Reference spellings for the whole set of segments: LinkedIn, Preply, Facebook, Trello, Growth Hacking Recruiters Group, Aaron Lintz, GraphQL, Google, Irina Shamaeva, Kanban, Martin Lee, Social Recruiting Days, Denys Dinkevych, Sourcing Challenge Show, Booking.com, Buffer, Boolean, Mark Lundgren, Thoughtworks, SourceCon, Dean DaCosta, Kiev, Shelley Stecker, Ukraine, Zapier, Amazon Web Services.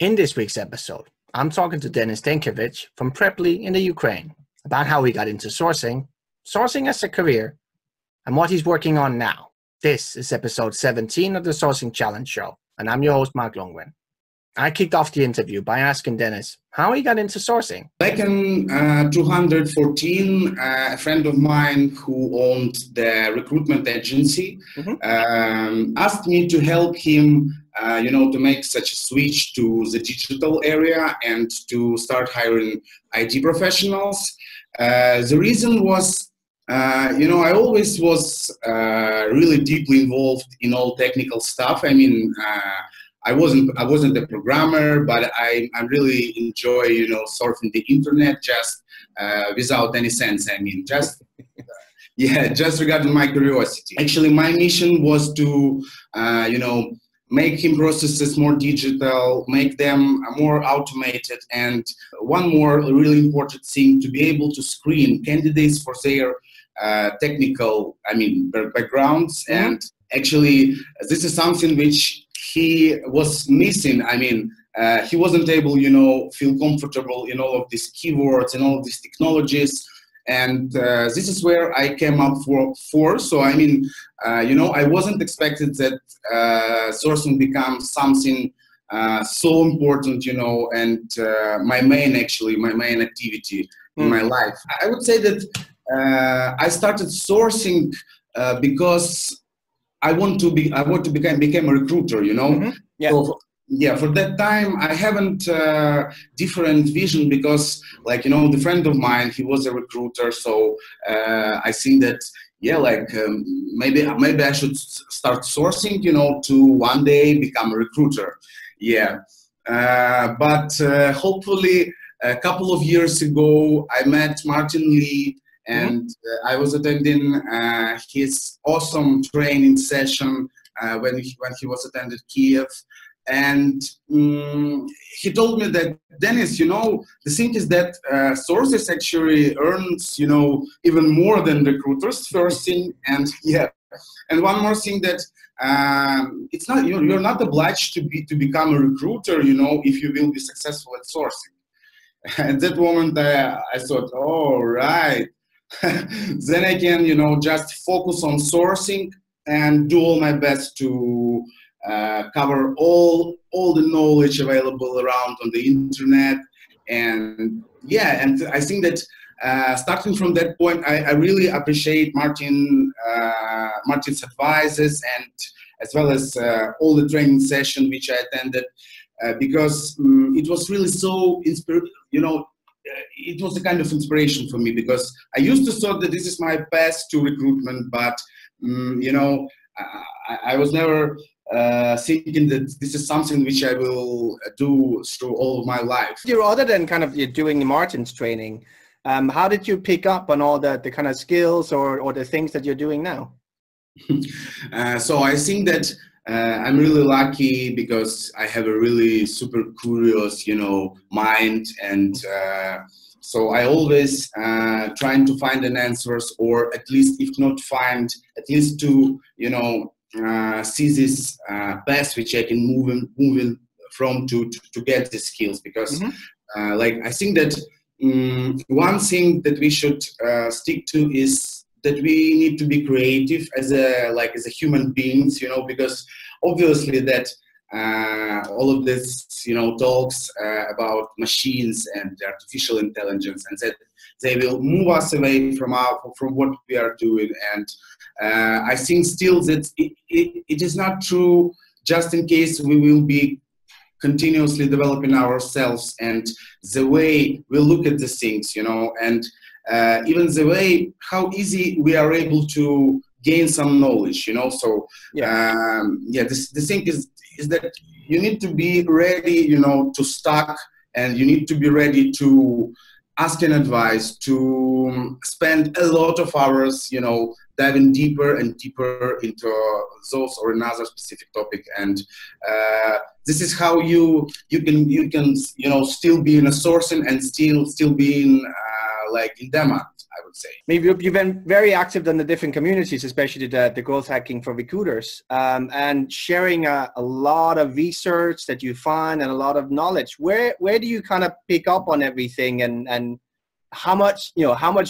In this week's episode, I'm talking to Denys Dinkevych from Preply in the Ukraine about how he got into sourcing, sourcing as a career, and what he's working on now. This is episode 17 of the Sourcing Challenge Show, and I'm your host, Mark Lundgren. I kicked off the interview by asking Denys how he got into sourcing. Back in 2014, a friend of mine who owned the recruitment agency asked me to help him to make such a switch to the digital area and to start hiring IT professionals. The reason was, I always was really deeply involved in all technical stuff. I mean, I wasn't a programmer, but I really enjoy, surfing the internet just without any sense. I mean, just... Yeah, just regarding my curiosity. Actually, my mission was to, making processes more digital, make them more automated, and one more really important thing, to be able to screen candidates for their technical, backgrounds. And actually, this is something which he was missing. I mean, he wasn't able, feel comfortable in all of these keywords and all of these technologies. And this is where I came up for. So, I wasn't expected that sourcing becomes something so important, and my main activity in my life. I would say that I started sourcing because I want to become a recruiter, Yeah. So, yeah, for that time, I haven't different vision because, the friend of mine, he was a recruiter, so I think that, maybe I should start sourcing, to one day become a recruiter. Yeah, but hopefully a couple of years ago, I met Martin Lee, and I was attending his awesome training session when he was attended Kiev. And he told me that, Denys, the thing is that sources actually earns, even more than recruiters, first thing. And yeah, and one more thing that it's not, you're not obliged to become a recruiter, if you will be successful at sourcing. At that moment, I thought, oh, right. Then I can, just focus on sourcing and do all my best to cover all the knowledge available around on the internet. And yeah, and I think that starting from that point, I really appreciate Martin's advices, and as well as all the training session which I attended, because it was really so inspiring, it was a kind of inspiration for me, because I used to thought that this is my path to recruitment, but I was never thinking that this is something which I will do through all of my life. Other than kind of doing Martin's training, how did you pick up on all the kind of skills or the things that you're doing now? So I think that I'm really lucky because I have a really super curious, mind, and so I always trying to find an answers, or at least if not find, at least to, see this path which I can move in from to get the skills, because I think that one thing that we should stick to is that we need to be creative as a human beings, because obviously that all of this talks about machines and artificial intelligence, and that they will move us away from what we are doing. And I think still that it is not true, just in case we will be continuously developing ourselves and the way we look at the things, and even the way how easy we are able to gain some knowledge, So yeah, the thing is that you need to be ready, to start, and you need to be ready to ask an advice, to spend a lot of hours, diving deeper and deeper into those or another specific topic. And this is how you can still be in a sourcing and still be in demand. I would say. Maybe you've been very active in the different communities, especially the growth hacking for recruiters, and sharing a lot of research that you find and a lot of knowledge. Where do you kind of pick up on everything, and how much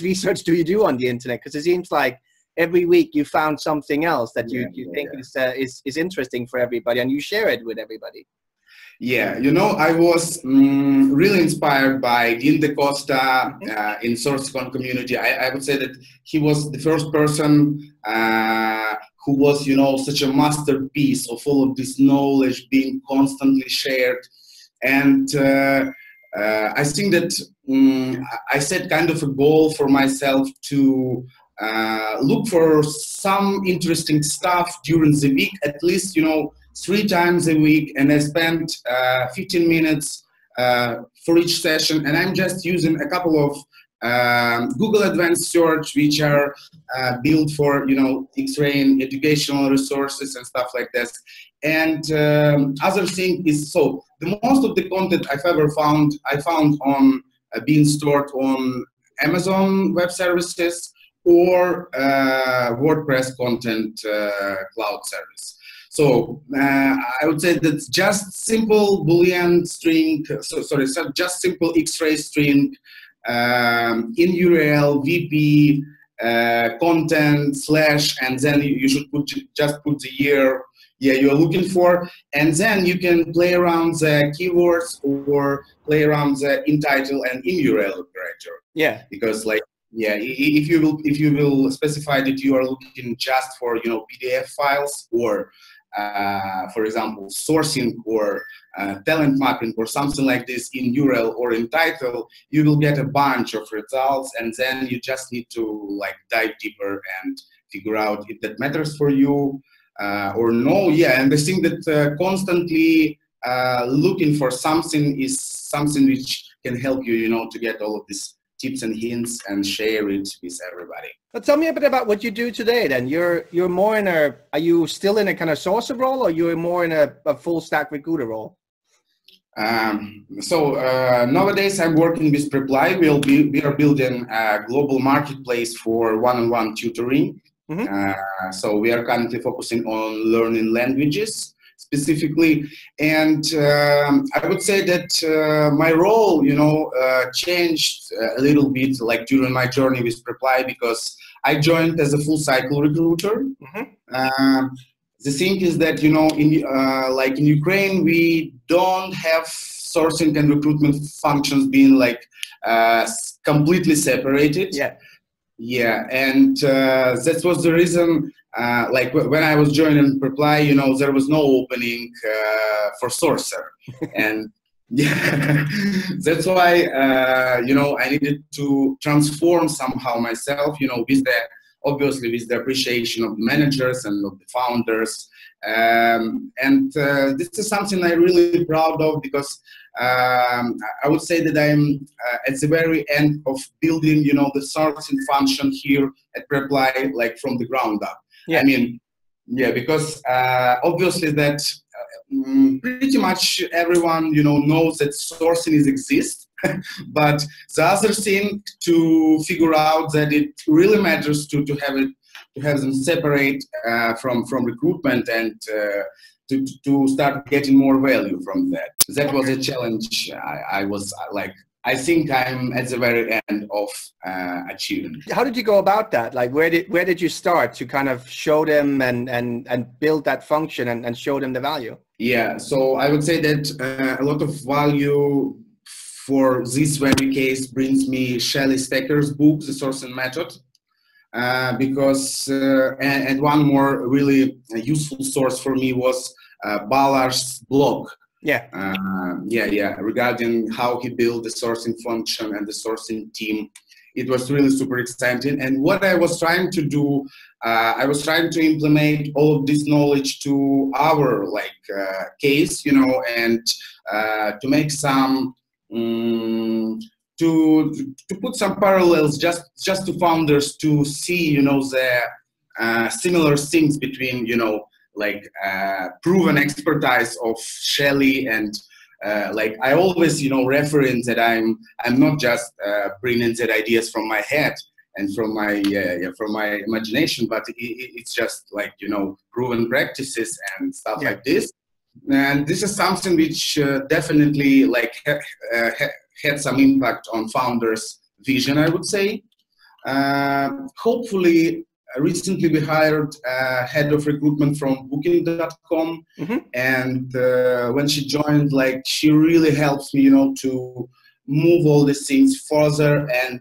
research do you do on the internet? Because it seems like every week you found something else that you think is interesting for everybody, and you share it with everybody. Yeah, you know, I was really inspired by Dean DaCosta in SourceCon community. I would say that he was the first person who was, you know, such a masterpiece of all of this knowledge being constantly shared. And I think that I set kind of a goal for myself to look for some interesting stuff during the week, at least, you know, 3 times a week, and I spent 15 minutes for each session, and I'm just using a couple of Google Advanced Search, which are built for, you know, X-raying educational resources and stuff like this. And other thing is, so the most of the content I've ever found, I found on being stored on Amazon Web Services or WordPress Content Cloud Service. So I would say that just simple Boolean string, just simple X-ray string in URL, VP, content, / and then you should just put the year you're looking for. And then you can play around the keywords or play around the in title and in URL operator. Yeah. Because like, yeah, if you will specify that you are looking just for, you know, PDF files or for example, sourcing or talent mapping or something like this in URL or in title, you will get a bunch of results, and then you just need to like dive deeper and figure out if that matters for you or no. Yeah, and I think that constantly looking for something is something which can help you, you know, to get all of this tips and hints and share it with everybody. But tell me a bit about what you do today then. You're more in a, are you still in a kind of sourcer role, or you're more in a full stack recruiter role? So nowadays I'm working with Preply. We are building a global marketplace for one-on-one tutoring. Mm-hmm. So we are currently focusing on learning languages specifically. And I would say that my role, you know, changed a little bit like during my journey with Preply, because I joined as a full cycle recruiter. Mm-hmm. The thing is that, you know, in, like in Ukraine, we don't have sourcing and recruitment functions being like completely separated. Yeah. Yeah, and that was the reason, like when I was joining Preply, you know, there was no opening for sourcer. And yeah, that's why, you know, I needed to transform somehow myself, you know, with the, obviously with the appreciation of the managers and of the founders. This is something I'm really proud of, because I would say that I'm at the very end of building, you know, the sourcing function here at Preply, like from the ground up. Yeah. I mean, yeah, because obviously that pretty much everyone, you know, knows that sourcing exists, but the other thing to figure out that it really matters to have it, to have them separate from recruitment, and to start getting more value from that. That was a challenge. I was like, I think I'm at the very end of achieving. How did you go about that? Like, where did you start to kind of show them and build that function and show them the value? Yeah, so I would say that a lot of value for this very case brings me Shelley Stecker's book, The Sourcing Method. Because, and one more really useful source for me was Balazs's blog. Yeah. Regarding how he built the sourcing function and the sourcing team. It was really super exciting. And what I was trying to do, I was trying to implement all of this knowledge to our like case, you know, and to make some, to put some parallels just to founders, to see, you know, the similar things between, you know, like proven expertise of Shelley and like I always, you know, reference that I'm not just bringing the ideas from my head. and from my imagination, but it's just like, you know, proven practices and stuff like this. And this is something which definitely like had some impact on founders' vision, I would say. Hopefully, recently we hired a head of recruitment from Booking.com, and when she joined, like, she really helped me, you know, to move all these things further and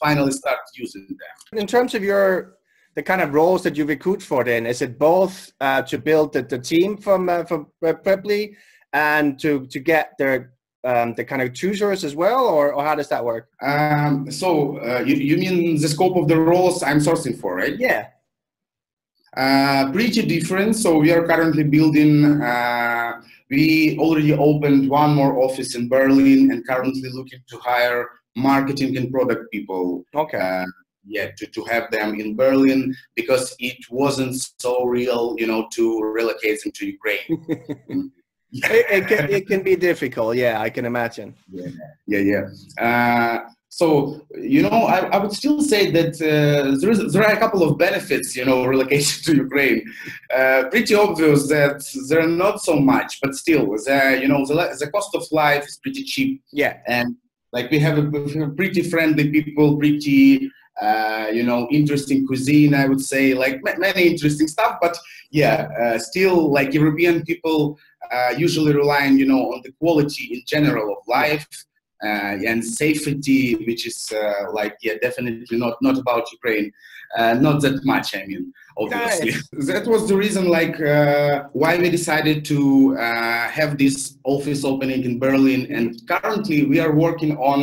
finally start using them. In terms of your the kind of roles that you recruit for, then, is it both to build the team from Preply and to get the kind of tutors as well, or how does that work? You mean the scope of the roles I'm sourcing for, right? Yeah. Pretty different. So we are currently building, we already opened one more office in Berlin and currently looking to hire marketing and product people. Okay. To have them in Berlin, because it wasn't so real, you know, to relocate them to Ukraine. It can be difficult, yeah, I can imagine. So, you know, I would still say that there are a couple of benefits, you know, relocation to Ukraine. Pretty obvious that there are not so much, but still, you know, the cost of life is pretty cheap. Yeah. And, like, we have a pretty friendly people, pretty... you know, interesting cuisine, I would say, like many interesting stuff, but yeah, still, like, European people usually rely on, you know, on the quality in general of life and safety, which is like, yeah, definitely not about Ukraine, not that much, I mean, obviously. Nice. That was the reason, like, why we decided to have this office opening in Berlin, and currently we are working on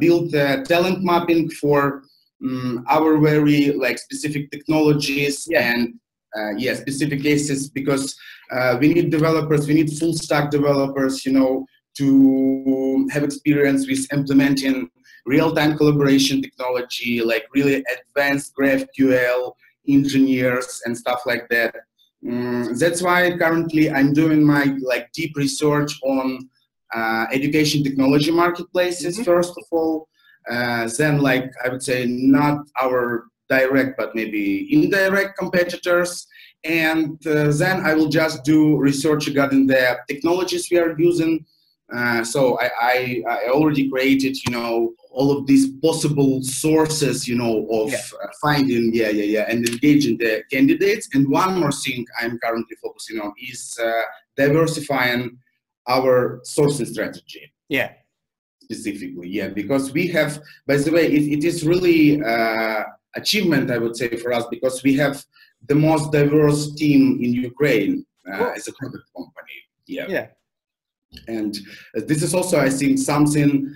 build talent mapping for our very, like, specific technologies and specific cases, because we need developers, we need full stack developers, you know, to have experience with implementing real-time collaboration technology, like really advanced GraphQL engineers and stuff like that. That's why currently I'm doing my, like, deep research on education technology marketplaces, first of all, then, like, I would say not our direct, but maybe indirect competitors. And then I will just do research regarding the technologies we are using. So I already created, you know, all of these possible sources, you know, of finding, and engaging the candidates. And one more thing I'm currently focusing on is diversifying our sourcing strategy. Yeah. Specifically, yeah, because we have, by the way, it is really achievement, I would say, for us, because we have the most diverse team in Ukraine as a product company. Yeah. Yeah. And this is also, I think, something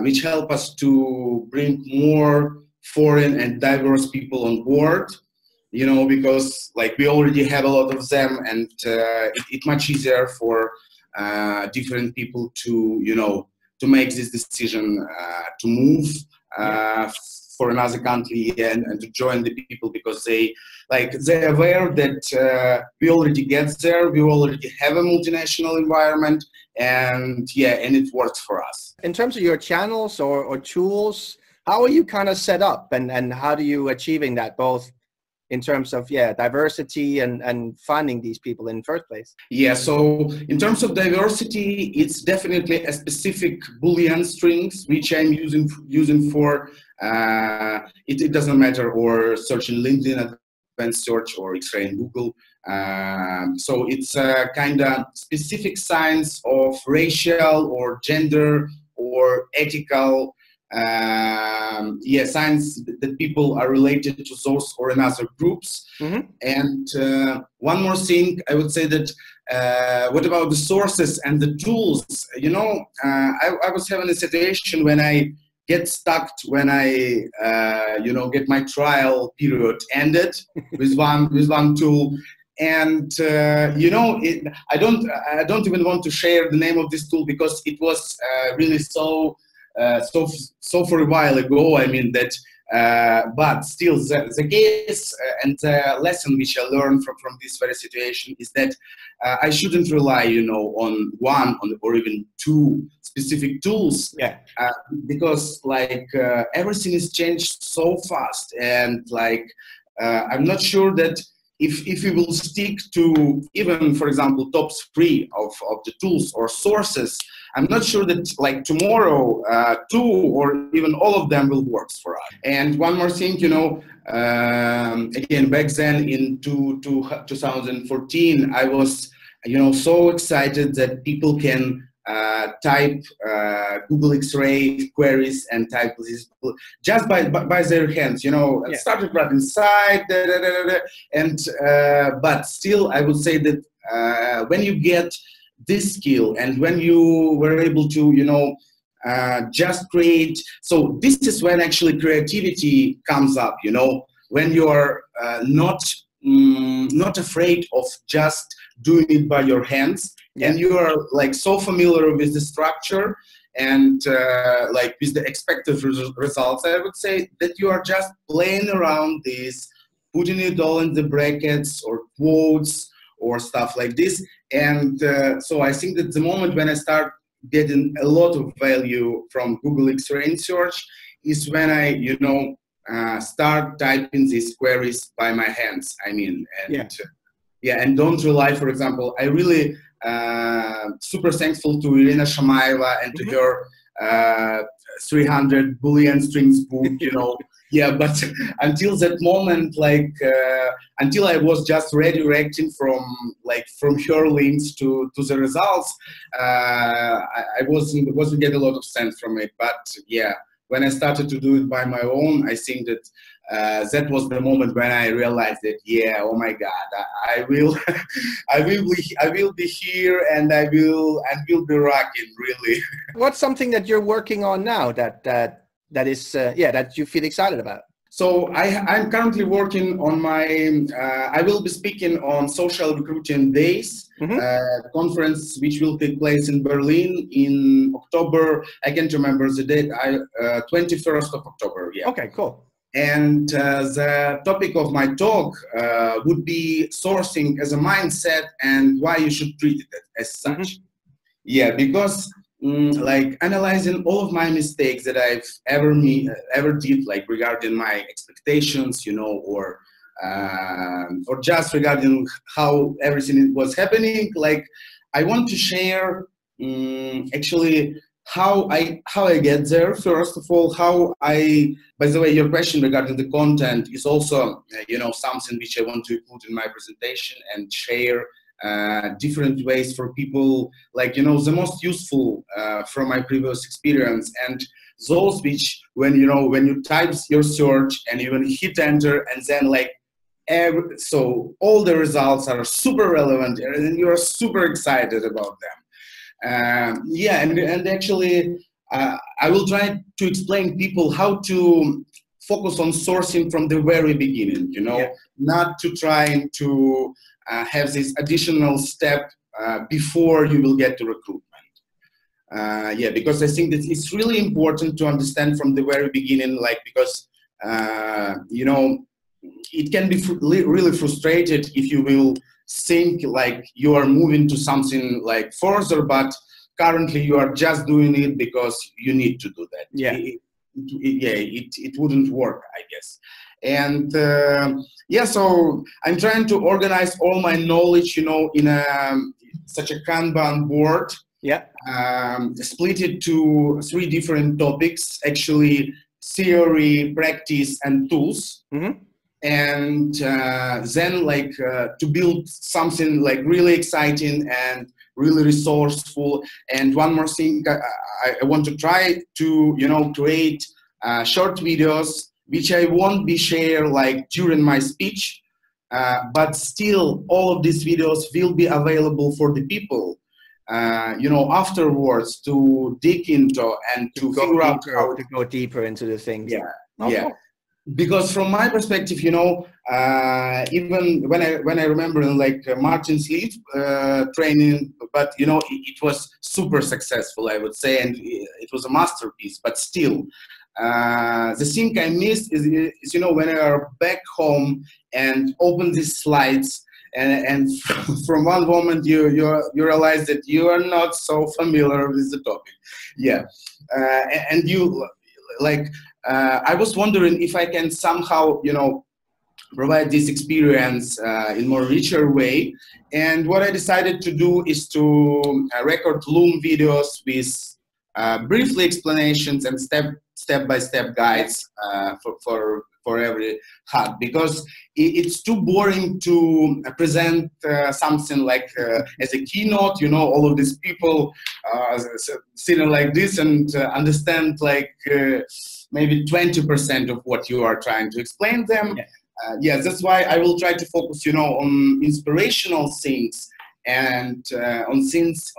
which help us to bring more foreign and diverse people on board, you know, because, like, we already have a lot of them, and it's much easier for different people to, you know, to make this decision to move for another country and to join the people, because they're aware that we already get there, we already have a multinational environment, and and it works for us. In terms of your channels or tools, how are you kind of set up, and how do you achieving that, both in terms of diversity and finding these people in the first place? Yeah, so in terms of diversity, it's definitely a specific Boolean strings which I'm using for it doesn't matter, or searching LinkedIn advanced search or X-ray in Google. So it's a kind of specific science of racial or gender or ethical signs that people are related to those or in other groups. And one more thing, I would say that what about the sources and the tools? You know, I was having a situation when I get stuck, when I you know, get my trial period ended with one tool. And you know, I don't even want to share the name of this tool, because it was really so for a while ago, I mean, that, but still the case and the lesson which I learned from this very situation is that I shouldn't rely, you know, on one or even two specific tools. Yeah. Because like everything is changed so fast, and like I'm not sure that if we will stick to even, for example, top 3 of the tools or sources, I'm not sure that like tomorrow 2 or even all of them will work for us. And one more thing, you know, again, back then in 2014, I was, you know, so excited that people can type Google X-ray queries and type this just by their hands, you know. Yeah. Started right inside, and but still, I would say that when you get this skill and when you were able to, you know, just create. So this is when actually creativity comes up, you know, when you are not afraid of just doing it by your hands. Yeah. And you are like so familiar with the structure and like with the expected results, I would say, that you are just playing around this, putting it all in the brackets or quotes or stuff like this. And so I think that the moment when I start getting a lot of value from Google X-ray search is when I, you know, start typing these queries by my hands, I mean. And, yeah. Yeah, and don't rely, for example, I really super thankful to Irina Shamaeva and to her 300 Boolean strings book, you know. Yeah, but until that moment, like, until I was just redirecting from her links to the results, I wasn't getting a lot of sense from it. But yeah, when I started to do it by my own, I think that that was the moment when I realized that, yeah, oh my God, I will be here, and I will be rocking, really. What's something that you're working on now that is yeah, that you feel excited about? So I'm currently working on my I will be speaking on Social Recruiting Days. Mm-hmm. Conference which will take place in Berlin in October. I can't remember the date. 21st of October. Yeah. Okay. Cool. And the topic of my talk would be sourcing as a mindset and why you should treat it as such. Mm-hmm. Yeah, because like analyzing all of my mistakes that I've ever did, like regarding my expectations, you know, or just regarding how everything was happening. Like, I want to share actually how I get there. First of all, how I, by the way, your question regarding the content is also, you know, something which I want to put in my presentation and share different ways for people, like, you know, the most useful from my previous experience, and those which, when, you know, when you type your search and you hit enter, and then like so all the results are super relevant and you are super excited about them. Yeah, and actually, I will try to explain people how to focus on sourcing from the very beginning, you know. Yeah. Not to try to have this additional step before you will get to recruitment. Yeah, because I think that it's really important to understand from the very beginning, like, because, you know, it can be really frustrated if you will think like you are moving to something like further, but currently you are just doing it because you need to do that. Yeah, it wouldn't work, I guess. And yeah, so I'm trying to organize all my knowledge, you know, in such a Kanban board. Yeah, split it to 3 different topics, actually: theory, practice, and tools. Mm-hmm. And then, like, to build something like really exciting and really resourceful. And one more thing, I want to try to, you know, create short videos which I won't be share like during my speech, but still all of these videos will be available for the people, you know, afterwards to dig into and to figure out how to go deeper into the things. Yeah, oh, yeah. Cool. Because from my perspective, you know, even when I remember like Martin Lee training, but you know, it was super successful, I would say, and it was a masterpiece. But still, the thing I missed is, you know, when I are back home and open these slides and from one moment you realize that you are not so familiar with the topic. Yeah, and you like I was wondering if I can somehow, you know, provide this experience in more richer way. And what I decided to do is to record Loom videos with briefly explanations and step-by-step guides for every hub, because it's too boring to present something like as a keynote, you know, all of these people sitting like this and understand like maybe 20% of what you are trying to explain them. Yeah. Yes, that's why I will try to focus, you know, on inspirational things and on things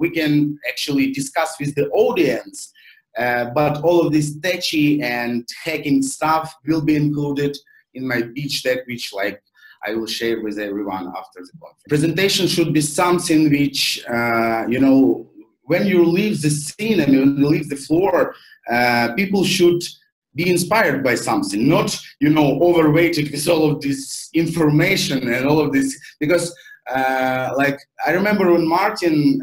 we can actually discuss with the audience. But all of this techy and hacking stuff will be included in my pitch deck, which like I will share with everyone after the conference. Presentation should be something which, you know, when you leave the scene and you leave the floor, people should be inspired by something, not, you know, overweighted with all of this information and all of this, because like I remember when Martin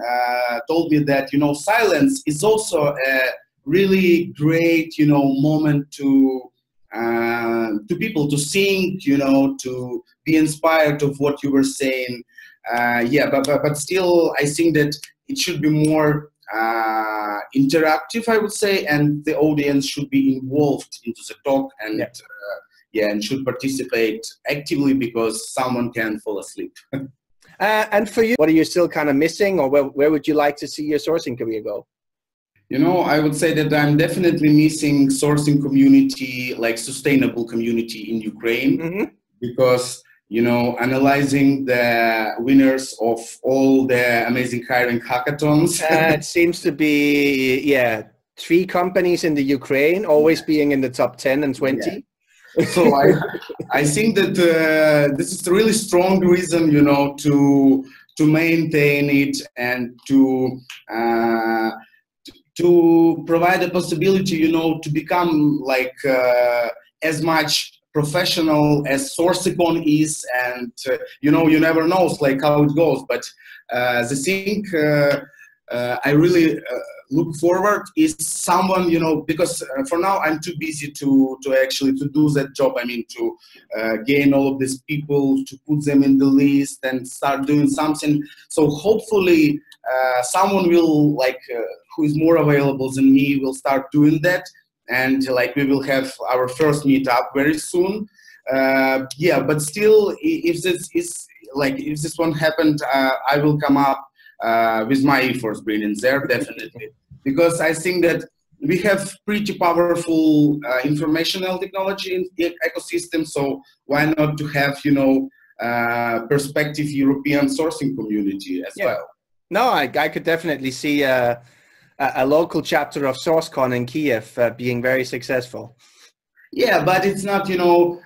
told me that, you know, silence is also a really great, you know, moment to people to think, you know, to be inspired of what you were saying. Yeah, but still I think that it should be more interactive, I would say, and the audience should be involved into the talk and yeah, and should participate actively, because someone can fall asleep. And for you, what are you still kind of missing, or where would you like to see your sourcing career go? You know, I would say that I'm definitely missing sourcing community, like sustainable community in Ukraine, mm-hmm, because, you know, analyzing the winners of all the amazing hiring hackathons. It seems to be, yeah, 3 companies in the Ukraine always being in the top 10 and 20. Yeah. So I think that this is a really strong reason, you know, to maintain it and to provide a possibility, you know, to become like as much professional as SourceCon is, and you know, you never know like how it goes, but the thing I really look forward is someone, you know, because for now I'm too busy to actually to do that job. I mean, to gain all of these people, to put them in the list and start doing something. So hopefully someone will like who is more available than me will start doing that. And like we will have our first meetup very soon. Yeah, but still, if this is like if this one happened, I will come up with my efforts brilliant there definitely, because I think that we have pretty powerful informational technology in the ecosystem. So why not to have, you know, prospective European sourcing community as well? No, I could definitely see a local chapter of SourceCon in Kiev being very successful. Yeah, but it's not, you know,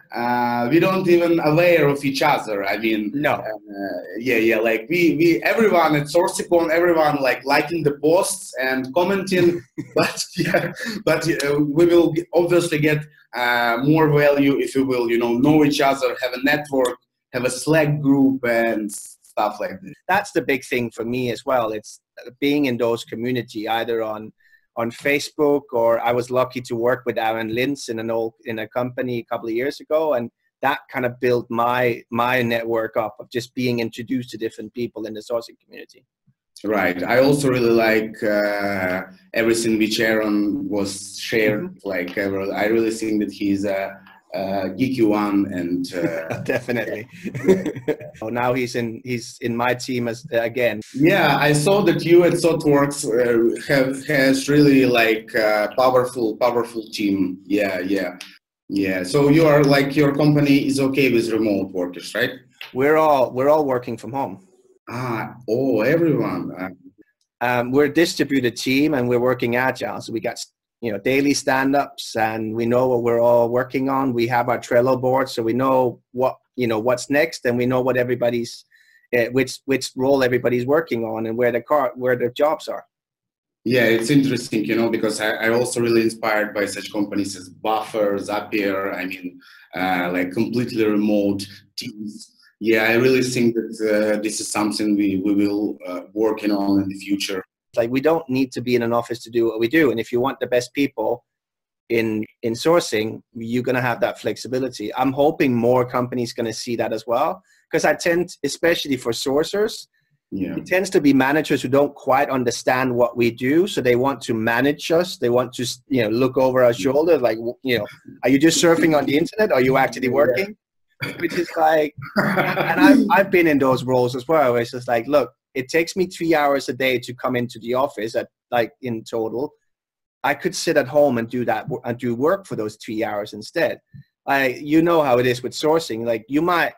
we don't even aware of each other. I mean, no. Like we everyone at SourceCon, everyone like liking the posts and commenting, but yeah, but we will obviously get more value if we will, you know each other, have a network, have a Slack group and stuff like this. That's the big thing for me as well. It's being in those community, either on Facebook, or I was lucky to work with Aaron Lintz in a company a couple of years ago, and that kind of built my network up of just being introduced to different people in the sourcing community. Right. I also really like everything which Aaron was shared. Mm-hmm. Like I really think that he's a geeky one, and definitely. Oh, now he's in my team as again. Yeah, I saw that you at Thoughtworks has really like powerful team. Yeah. So you are like your company is okay with remote workers, right? We're all working from home. Everyone. We're a distributed team, and we're working agile, so we got, you know, daily stand-ups, and we know what we're all working on. We have our Trello board, so we know what, you know, what's next, and we know what everybody's, which role everybody's working on, and where their jobs are. Yeah, it's interesting, you know, because I also really inspired by such companies as Buffer, Zapier. I mean, like completely remote teams. Yeah, I really think that this is something we will working on in the future. Like, we don't need to be in an office to do what we do. And if you want the best people in sourcing, you're going to have that flexibility. I'm hoping more companies going to see that as well, because I tend, especially for sourcers, yeah, it tends to be managers who don't quite understand what we do, so they want to manage us. They want to, you know, look over our shoulder, like, you know, are you just surfing on the internet? Are you actually working? Yeah. Which is like, and I've been in those roles as well. Where it's just like, look, it takes me 3 hours a day to come into the office at, like, in total. I could sit at home and do that and do work for those 3 hours instead. You know how it is with sourcing. Like, you might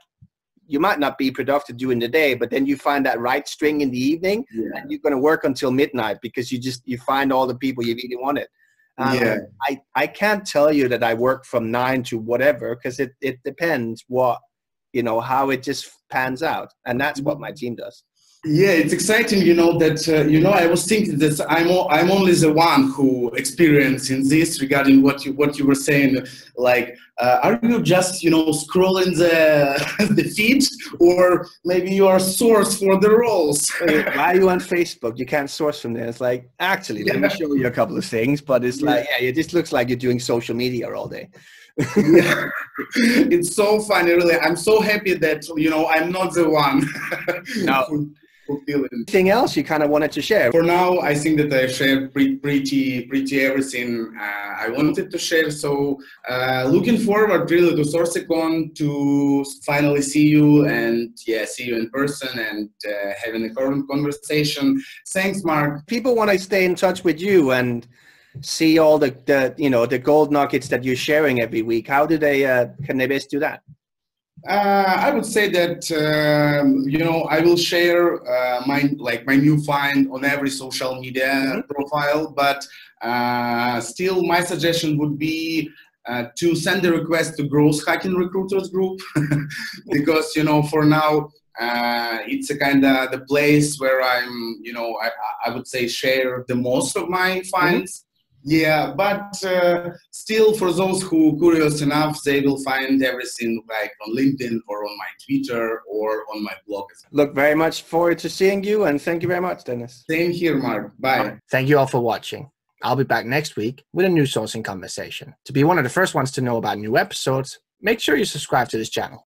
not be productive during the day, but then you find that right string in the evening, yeah, and you're going to work until midnight because you find all the people you really wanted. Yeah. I can't tell you that I work from 9 to whatever, because it depends what, you know, how it just pans out. And that's what my team does. Yeah, it's exciting, you know, that, you know, I was thinking that I'm only the one who experienced in this regarding what you were saying, like, are you just, you know, scrolling the feed, or maybe you are sourced for the roles? Why are you on Facebook? You can't source from there. It's like, actually, yeah, let me show you a couple of things, but it's like, yeah, it just looks like you're doing social media all day. Yeah. It's so funny, really. I'm so happy that, you know, I'm not the one. No. Anything else you kind of wanted to share? For now, I think that I shared pretty everything I wanted to share. So looking forward really to SourceCon, to finally see you and, yeah, see you in person and having a current conversation. Thanks, Mark. People want to stay in touch with you and see all the you know, the gold nuggets that you're sharing every week. How do they can they best do that? I would say that, you know, I will share my new find on every social media profile, but still my suggestion would be to send a request to Growth Hacking Recruiters Group, because, you know, for now, it's a kind of the place where I'm, you know, I would say share the most of my finds. Yeah, but still, for those who are curious enough, they will find everything like on LinkedIn or on my Twitter or on my blog. Look, very much forward to seeing you, and thank you very much, Denys. Same here, Mark. Bye. Thank you all for watching. I'll be back next week with a new sourcing conversation. To be one of the first ones to know about new episodes, make sure you subscribe to this channel.